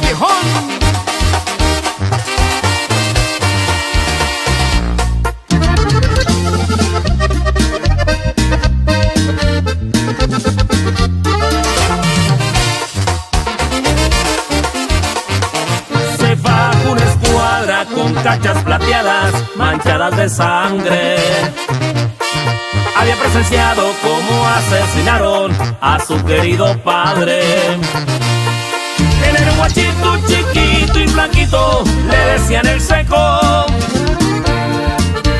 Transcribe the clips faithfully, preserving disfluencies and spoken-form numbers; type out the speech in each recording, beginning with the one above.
Milcocho, viejón. Con cachas plateadas, manchadas de sangre. Había presenciado cómo asesinaron a su querido padre. Era un guachito chiquito y blanquito, le decían el Seco,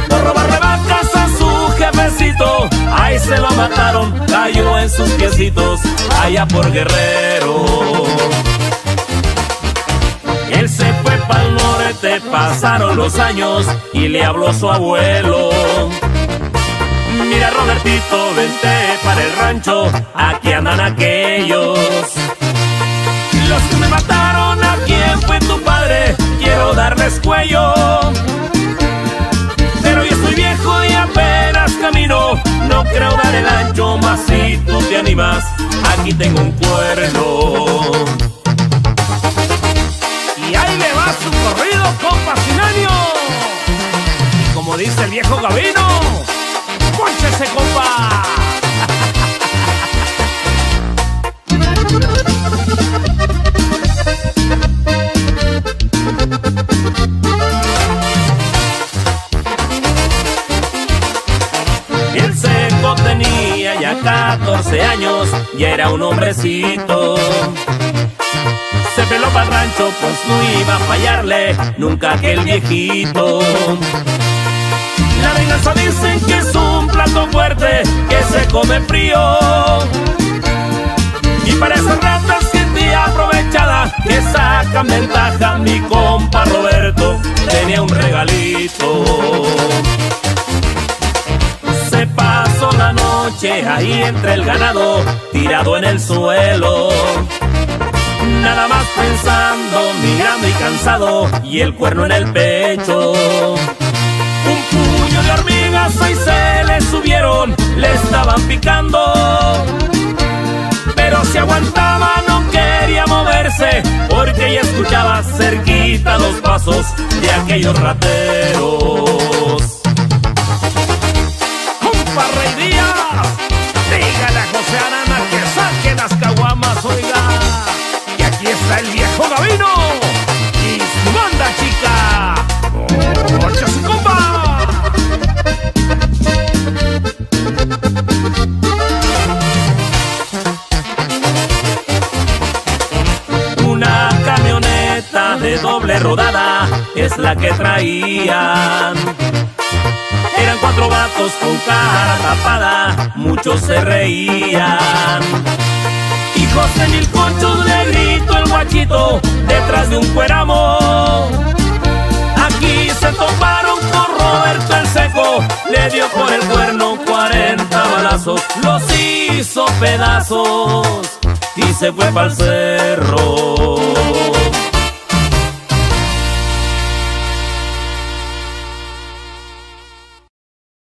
por robarle vacas a su jefecito. Ahí se lo mataron, cayó en sus piecitos allá por Guerrero. Él se fue pa'l norte, pasaron los años y le habló su abuelo. Mira, Robertito, vente para el rancho, aquí andan aquellos, los que me mataron. ¿A quién fue tu padre? Quiero darles cuello, pero yo estoy viejo y apenas camino, no creo dar el ancho. Mas si tú te animas, aquí tengo un cuerno. Su corrido, compa, sin ánimo. Y como dice el viejo Gabino, ¡pónchese, compa! El Seco tenía ya catorce años y era un hombrecito. Se peló pa'l rancho, pues no iba a fallarle nunca aquel viejito. La venganza dicen que es un plato fuerte que se come frío, y para esas ratas gente aprovechada que sacan ventaja, mi compa Roberto tenía un regalito. Se pasó la noche ahí entre el ganado, tirado en el suelo, nada más pensando, mirando y cansado, y el cuerno en el pecho. Un puño de hormigas ahí se le subieron, le estaban picando, pero se aguantaba, no quería moverse, porque ya escuchaba cerquita los pasos de aquellos rateros. ¡Compa Rey Díaz! Dígale a José Arana que saque las caguamas, oiga. Y está el viejo Gabino y su banda chica. ¡Ocha su compa! Una camioneta de doble rodada es la que traían. Eran cuatro vatos con cara tapada, muchos se reían. Y José Milcocho le gritó el guachito detrás de un cueramo. Aquí se toparon con Roberto el Seco, le dio por el cuerno cuarenta balazos, los hizo pedazos y se fue pa'l cerro.